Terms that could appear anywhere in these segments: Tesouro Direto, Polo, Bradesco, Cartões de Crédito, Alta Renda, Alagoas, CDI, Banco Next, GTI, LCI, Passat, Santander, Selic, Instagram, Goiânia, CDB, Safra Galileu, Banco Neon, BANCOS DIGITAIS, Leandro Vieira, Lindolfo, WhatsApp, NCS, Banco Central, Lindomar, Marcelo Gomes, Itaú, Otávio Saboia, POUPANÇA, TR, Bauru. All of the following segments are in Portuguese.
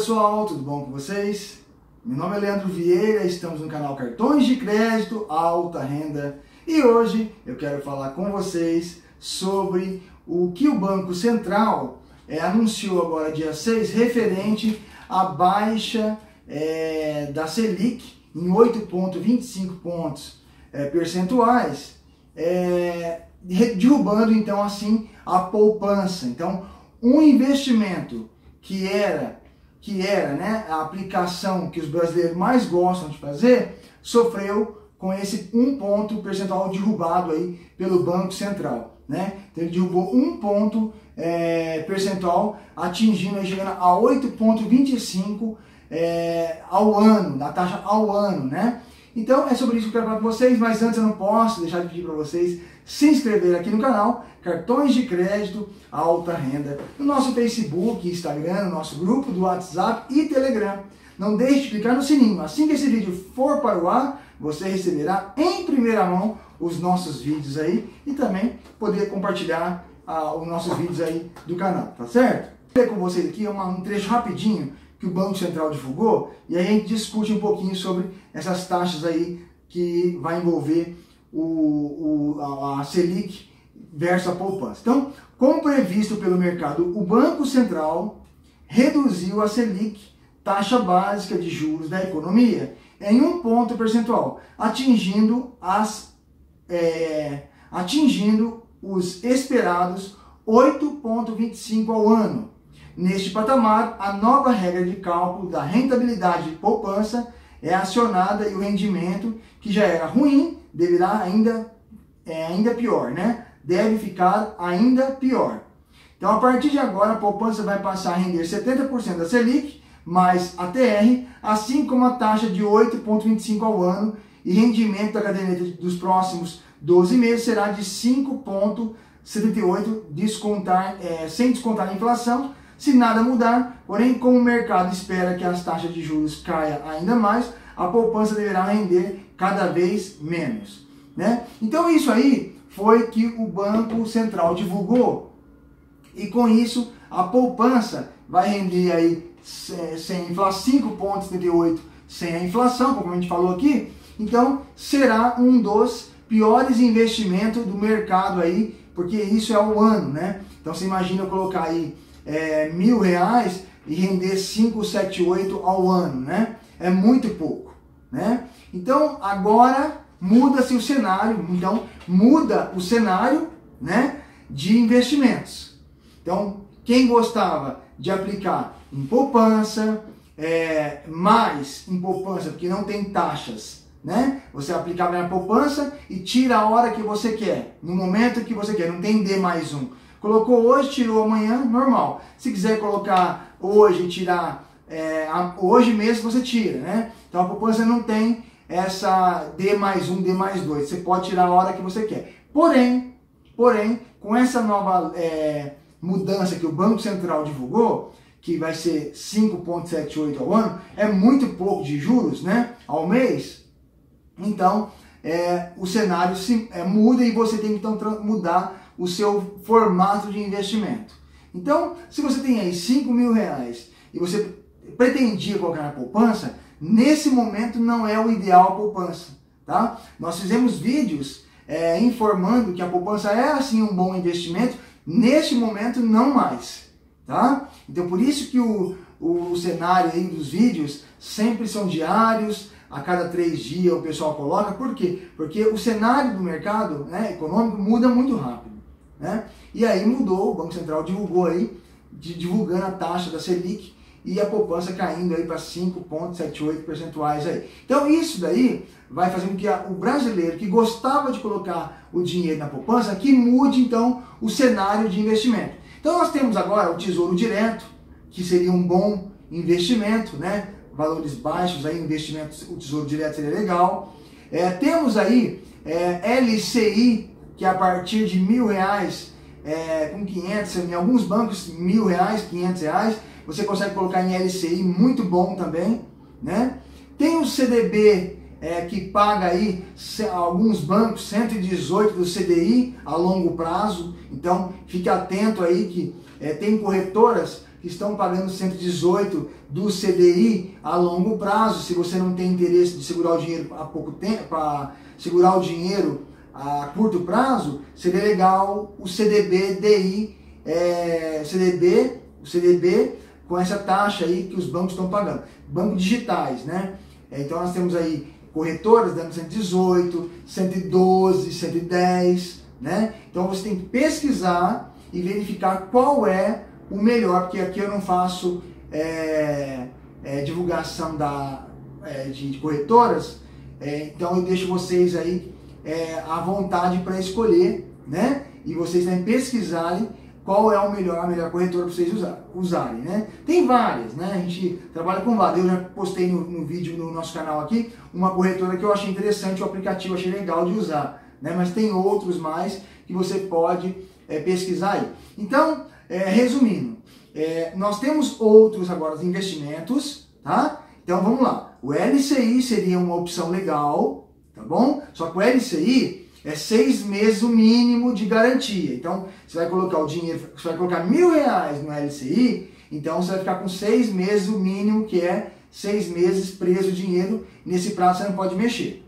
pessoal, tudo bom com vocês? Meu nome é Leandro Vieira, estamos no canal Cartões de Crédito, Alta Renda, e hoje eu quero falar com vocês sobre o que o Banco Central anunciou agora dia 6, referente à baixa da Selic em 8,25 pontos percentuais, derrubando então assim a poupança. Então, um investimento que era né, a aplicação que os brasileiros mais gostam de fazer, sofreu com esse 1 ponto percentual derrubado aí pelo Banco Central, né? Então ele derrubou 1 ponto percentual, atingindo, chegando a 8,25 ao ano, na taxa ao ano, né? Então é sobre isso que eu quero falar com vocês, mas antes eu não posso deixar de pedir para vocês se inscrever aqui no canal Cartões de Crédito Alta Renda, no nosso Facebook, Instagram, no nosso grupo do WhatsApp e Telegram. Não deixe de clicar no sininho, assim que esse vídeo for para o ar, você receberá em primeira mão os nossos vídeos aí e também poder compartilhar os nossos vídeos aí do canal, tá certo? Vou ler com vocês aqui um trecho rapidinho que o Banco Central divulgou, e aí a gente discute um pouquinho sobre essas taxas aí que vai envolver a Selic versus a poupança. Então, como previsto pelo mercado, o Banco Central reduziu a Selic, taxa básica de juros da economia, em 1 ponto percentual, atingindo, atingindo os esperados 8,25 ao ano. Neste patamar, a nova regra de cálculo da rentabilidade de poupança é acionada e o rendimento, que já era ruim, deverá ainda pior, né? Deve ficar ainda pior. Então, a partir de agora, a poupança vai passar a render 70% da Selic, mais a TR, assim como a taxa de 8,25 ao ano, e rendimento da caderneta dos próximos 12 meses será de 5,78, sem descontar a inflação, se nada mudar. Porém, como o mercado espera que as taxas de juros caia ainda mais, a poupança deverá render cada vez menos, né? Então isso aí foi que o Banco Central divulgou, e com isso a poupança vai render aí sem inflação, 5,78 sem a inflação, como a gente falou aqui. Então será um dos piores investimentos do mercado aí, porque isso é o ano, né? Então você imagina eu colocar aí R$1.000 e render 5,78 ao ano, né? É muito pouco, né? Então agora muda-se o cenário, então muda o cenário, né, de investimentos. Então quem gostava de aplicar em poupança, mais em poupança, porque não tem taxas, né? Você aplicava na poupança e tira a hora que você quer, no momento que você quer, não tem D+1. Colocou hoje, tirou amanhã, normal. Se quiser colocar hoje e tirar hoje mesmo, você tira, né? Então a poupança não tem essa D+1, D+2. Você pode tirar a hora que você quer. Porém, com essa nova mudança que o Banco Central divulgou, que vai ser 5,78 ao ano, é muito pouco de juros, né, ao mês. Então, o cenário se muda e você tem que então mudar o seu formato de investimento. Então, se você tem aí R$5.000 e você pretendia colocar na poupança, nesse momento não é o ideal a poupança, tá? Nós fizemos vídeos informando que a poupança é assim um bom investimento, neste momento não mais, tá? Então, por isso que o cenário aí dos vídeos sempre são diários, a cada 3 dias o pessoal coloca. Por quê? Porque o cenário do mercado, né, econômico muda muito rápido, né? E aí mudou, o Banco Central divulgou aí, divulgando a taxa da Selic e a poupança caindo aí para 5,78 percentuais aí. Então isso daí vai fazer com que o brasileiro que gostava de colocar o dinheiro na poupança, que mude então o cenário de investimento. Então nós temos agora o Tesouro Direto, que seria um bom investimento, né? Valores baixos aí, investimentos, o Tesouro Direto seria legal. Temos aí LCI, que a partir de R$1.000, com 500, em alguns bancos R$1.000, R$500, você consegue colocar em LCI, muito bom também, né? Tem o CDB, que paga aí, alguns bancos, 118 do CDI a longo prazo. Então fique atento aí que tem corretoras que estão pagando 118 do CDI a longo prazo. Se você não tem interesse de segurar o dinheiro há pouco tempo, para segurar o dinheiro a curto prazo, seria legal o CDB com essa taxa aí que os bancos estão pagando. Bancos digitais, né? Então nós temos aí corretoras dando 118, 112, 110, né? Então você tem que pesquisar e verificar qual é o melhor, porque aqui eu não faço divulgação de corretoras, então eu deixo vocês aí à vontade para escolher, né? E vocês também pesquisarem qual é a melhor corretora para vocês usarem, né? Tem várias, né? A gente trabalha com várias. Eu já postei no vídeo no nosso canal aqui uma corretora que eu achei interessante, o aplicativo achei legal de usar, né? Mas tem outros mais que você pode pesquisar aí. Então, resumindo, nós temos outros agora investimentos, tá? Então vamos lá. O LCI seria uma opção legal, tá bom? Só que o LCI é 6 meses o mínimo de garantia. Então, você vai colocar o dinheiro, você vai colocar R$1.000 no LCI, então você vai ficar com 6 meses o mínimo, que é 6 meses preso o dinheiro. Nesse prazo você não pode mexer.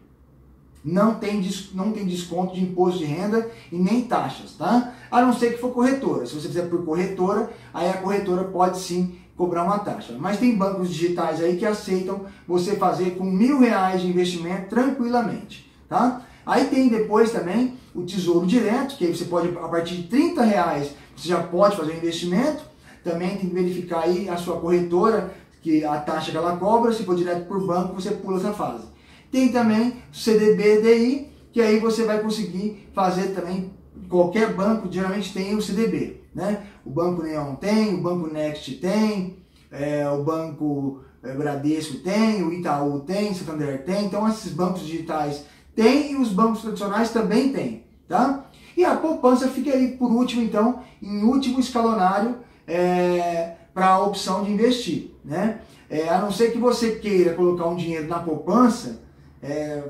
Não tem desconto de imposto de renda e nem taxas, tá? A não ser que for corretora. Se você fizer por corretora, aí a corretora pode sim cobrar uma taxa. Mas tem bancos digitais aí que aceitam você fazer com R$1.000 de investimento tranquilamente, tá? Aí tem depois também o Tesouro Direto, que aí você pode, a partir de R$30, você já pode fazer o investimento. Também tem que verificar aí a sua corretora, que a taxa que ela cobra. Se for direto por banco, você pula essa fase. Tem também o CDB, que aí você vai conseguir fazer também, qualquer banco geralmente tem o CDB, né? O Banco Neon tem, o Banco Next tem, o Banco Bradesco tem, o Itaú tem, Santander tem. Então esses bancos digitais tem e os bancos tradicionais também tem, tá? E a poupança fica aí por último, então, em último escalonário para a opção de investir, né? A não ser que você queira colocar um dinheiro na poupança,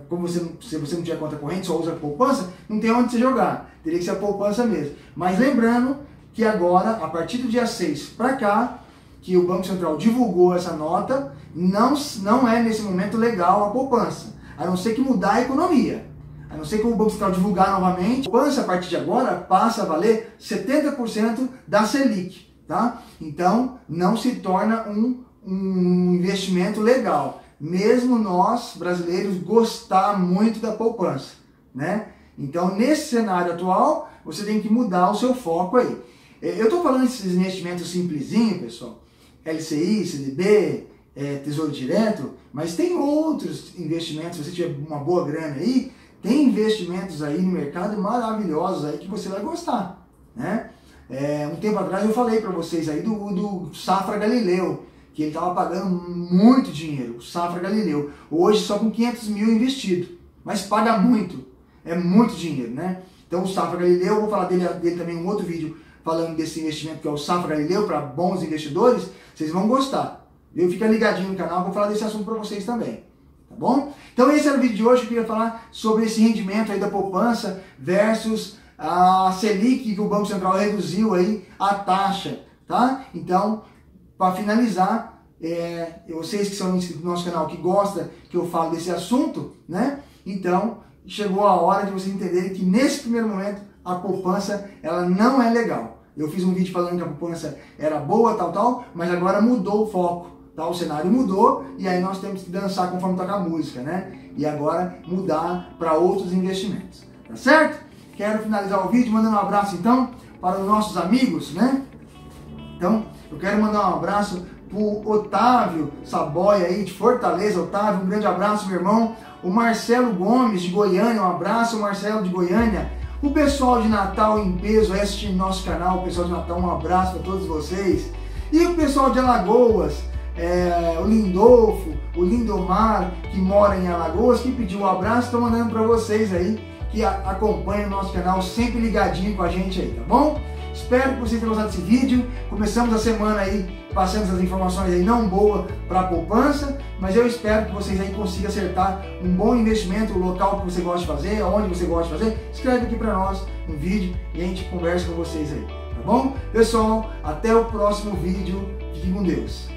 como se você não tiver conta corrente, só usa a poupança, não tem onde você jogar, teria que ser a poupança mesmo. Mas lembrando que agora, a partir do dia 6 para cá, que o Banco Central divulgou essa nota, não é nesse momento legal a poupança. A não ser que mudar a economia. A não ser que o Banco Central divulgar novamente. A poupança, a partir de agora, passa a valer 70% da Selic, tá? Então, não se torna um investimento legal. Mesmo nós, brasileiros, gostar muito da poupança, né? Então, nesse cenário atual, você tem que mudar o seu foco aí. Eu estou falando desses investimentos simplesinhos, pessoal. LCI, CDB... Tesouro Direto, mas tem outros investimentos. Se você tiver uma boa grana aí, tem investimentos aí no mercado maravilhosos aí que você vai gostar, né? Um tempo atrás eu falei para vocês aí do Safra Galileu, que ele estava pagando muito dinheiro, o Safra Galileu, hoje só com 500 mil investido, mas paga muito, é muito dinheiro, né? Então o Safra Galileu, eu vou falar dele também em um outro vídeo, falando desse investimento que é o Safra Galileu, para bons investidores, vocês vão gostar. Eu fico ligadinho no canal, vou falar desse assunto para vocês também, tá bom? Então esse era o vídeo de hoje, eu queria falar sobre esse rendimento aí da poupança versus a Selic, que o Banco Central reduziu aí a taxa, tá? Então, para finalizar, vocês que são inscritos no nosso canal, que gostam que eu falo desse assunto, né? Então, chegou a hora de vocês entenderem que nesse primeiro momento a poupança ela não é legal. Eu fiz um vídeo falando que a poupança era boa, tal, mas agora mudou o foco. Tá, o cenário mudou e aí nós temos que dançar conforme toca a música, né? E agora mudar para outros investimentos, tá certo? Quero finalizar o vídeo mandando um abraço então para os nossos amigos, né? Então eu quero mandar um abraço para o Otávio Saboia aí de Fortaleza. Otávio, um grande abraço, meu irmão. O Marcelo Gomes de Goiânia, um abraço, Marcelo de Goiânia. O pessoal de Natal em peso assistindo nosso canal, o pessoal de Natal, um abraço para todos vocês. E o pessoal de Alagoas, o Lindolfo, o Lindomar, que mora em Alagoas, que pediu um abraço, estou mandando para vocês aí, que acompanham o nosso canal, sempre ligadinho com a gente aí, tá bom? Espero que vocês tenham gostado desse vídeo. Começamos a semana aí, passando essas informações aí não boas para a poupança, mas eu espero que vocês aí consigam acertar um bom investimento, o local que você gosta de fazer, onde você gosta de fazer. Escreve aqui para nós um vídeo e a gente conversa com vocês aí. Tá bom? Pessoal, até o próximo vídeo. Fique com Deus.